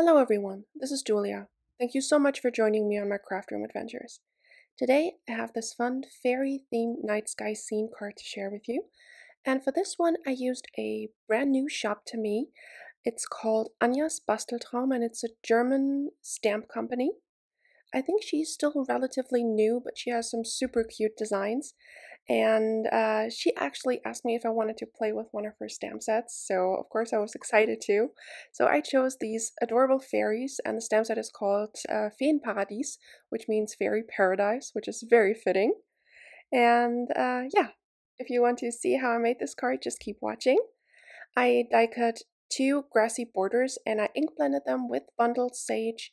Hello everyone, this is Julia. Thank you so much for joining me on my craft room adventures. Today I have this fun fairy-themed night sky scene card to share with you, and for this one I used a brand new shop to me. It's called Anja's Basteltraum and it's a German stamp company. I think she's still relatively new, but she has some super cute designs, and she actually asked me if I wanted to play with one of her stamp sets, so of course I was excited too. So I chose these adorable fairies, and the stamp set is called Feenparadies, which means fairy paradise, which is very fitting. And yeah, if you want to see how I made this card, just keep watching. I die cut two grassy borders and I ink blended them with bundled sage,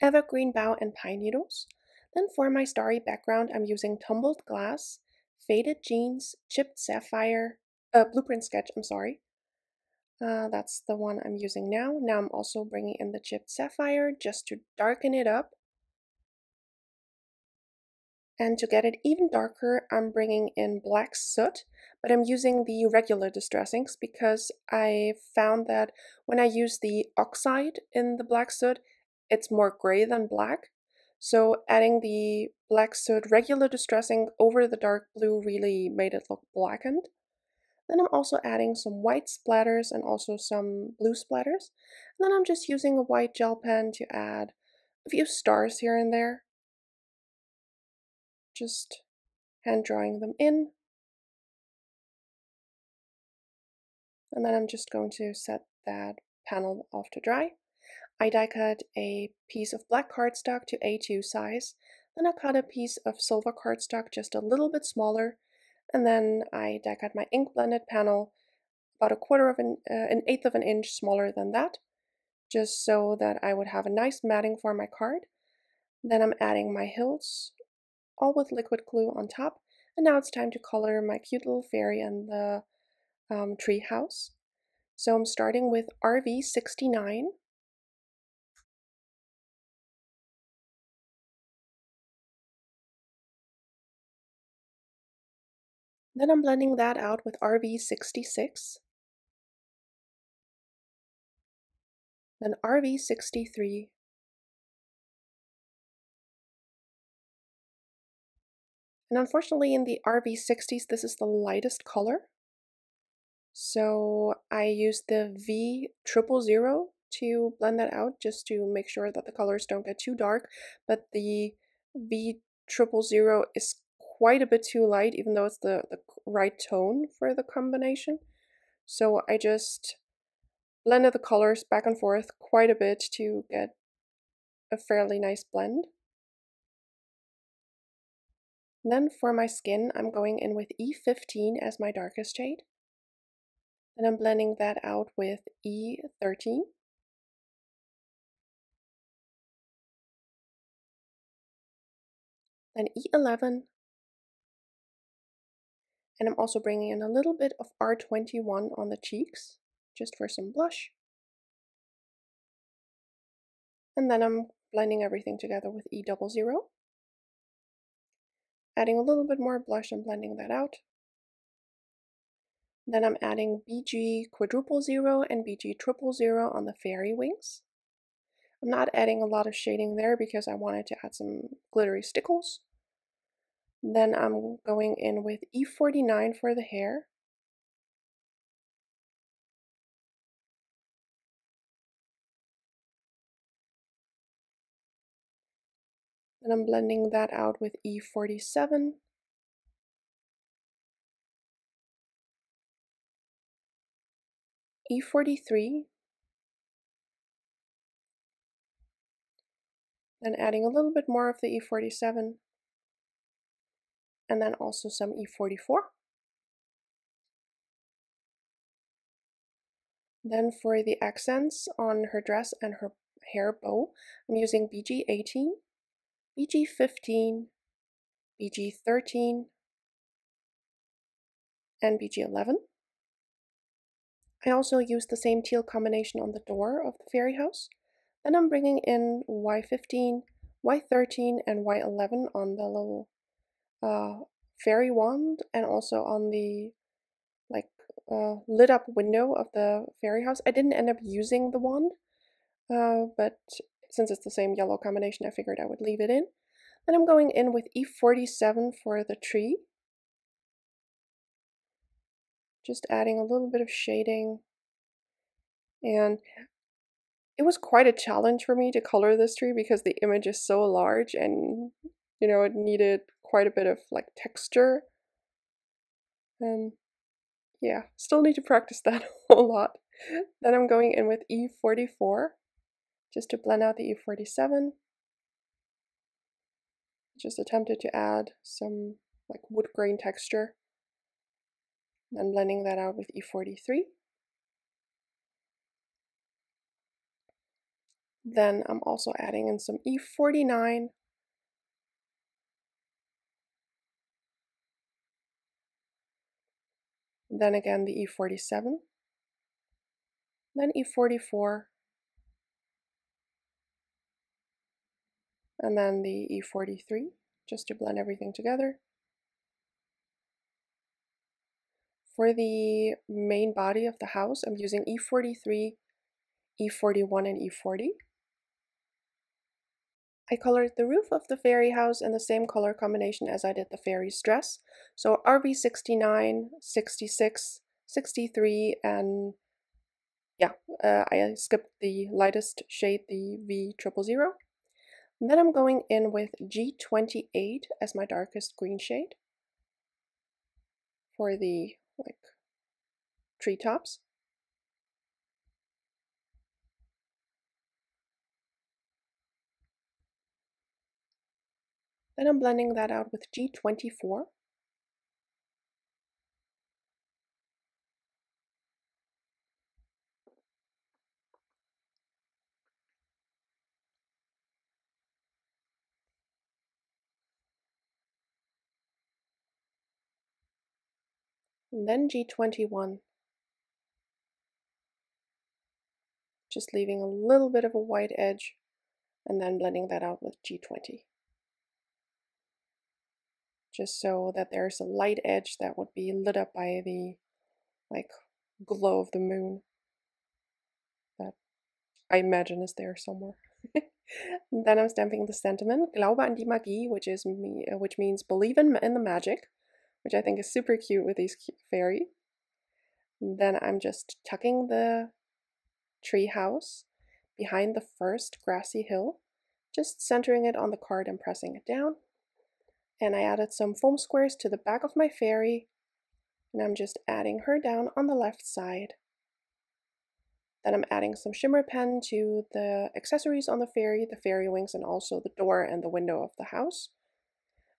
evergreen bough and pine needles. Then for my starry background I'm using tumbled glass, faded jeans, chipped sapphire, blueprint sketch, I'm sorry. That's the one I'm using now. Now I'm also bringing in the chipped sapphire just to darken it up. And to get it even darker I'm bringing in black soot, but I'm using the regular distress inks because I found that when I use the oxide in the black soot it's more gray than black, so adding the black soot regular distress ink over the dark blue really made it look blackened. Then I'm also adding some white splatters and also some blue splatters. And then I'm just using a white gel pen to add a few stars here and there. Just hand drawing them in. And then I'm just going to set that panel off to dry. I die cut a piece of black cardstock to A2 size, then I cut a piece of silver cardstock just a little bit smaller, and then I die cut my ink blended panel about an eighth of an inch smaller than that, just so that I would have a nice matting for my card. Then I'm adding my hills, all with liquid glue on top, and now it's time to color my cute little fairy and the tree house. So I'm starting with RV69. Then I'm blending that out with RV66, then RV63, and unfortunately in the RV60s this is the lightest color, so I used the V000 to blend that out just to make sure that the colors don't get too dark, but the V000 is quite a bit too light, even though it's the right tone for the combination. So I just blended the colors back and forth quite a bit to get a fairly nice blend. And then for my skin, I'm going in with E15 as my darkest shade. And I'm blending that out with E13. Then E11. And I'm also bringing in a little bit of R21 on the cheeks, just for some blush. And then I'm blending everything together with E00. Adding a little bit more blush and blending that out. Then I'm adding BG000 and BG000 on the fairy wings. I'm not adding a lot of shading there because I wanted to add some glittery stickles. Then I'm going in with E49 for the hair. And I'm blending that out with E47. E43. Then adding a little bit more of the E47. And then also some E44. Then for the accents on her dress and her hair bow, I'm using BG18, BG15, BG13, and BG11. I also use the same teal combination on the door of the fairy house. Then I'm bringing in Y15, Y13, and Y11 on the little fairy wand and also on the lit up window of the fairy house. I didn't end up using the wand but since it's the same yellow combination, I figured I would leave it in. And I'm going in with E47 for the tree. Just adding a little bit of shading. And it was quite a challenge for me to color this tree because the image is so large and, you know, it needed quite a bit of like texture. And yeah, still need to practice that a whole lot. Then I'm going in with E44 just to blend out the E47. Just attempted to add some like wood grain texture and blending that out with E43. Then I'm also adding in some E49. Then again the E47. Then E44. And then the E43, just to blend everything together. For the main body of the house, I'm using E43, E41, and E40. I colored the roof of the fairy house in the same color combination as I did the fairy's dress. So RB69, 66, 63, and yeah, I skipped the lightest shade, the V000. And then I'm going in with G28 as my darkest green shade for the like treetops. Then I'm blending that out with G24. And then G21. Just leaving a little bit of a white edge and then blending that out with G20. Just so that there's a light edge that would be lit up by the like glow of the moon that I imagine is there somewhere. Then I'm stamping the sentiment Glaube an die Magie, which means believe in the magic, which I think is super cute with these cute fairy. And then I'm just tucking the tree house behind the first grassy hill, just centering it on the card and pressing it down. And I added some foam squares to the back of my fairy, and I'm just adding her down on the left side. Then I'm adding some shimmer pen to the accessories on the fairy wings, and also the door and the window of the house.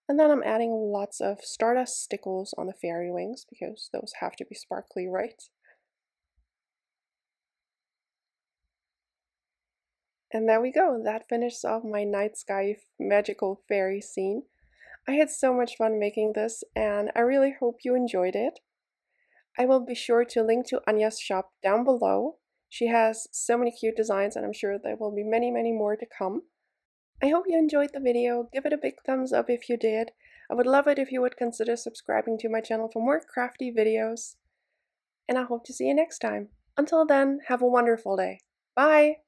And then I'm adding lots of Stardust Stickles on the fairy wings, because those have to be sparkly, right? And there we go, that finishes off my night sky magical fairy scene. I had so much fun making this, and I really hope you enjoyed it. I will be sure to link to Anja's shop down below. She has so many cute designs, and I'm sure there will be many, many more to come. I hope you enjoyed the video. Give it a big thumbs up if you did. I would love it if you would consider subscribing to my channel for more crafty videos. And I hope to see you next time. Until then, have a wonderful day. Bye!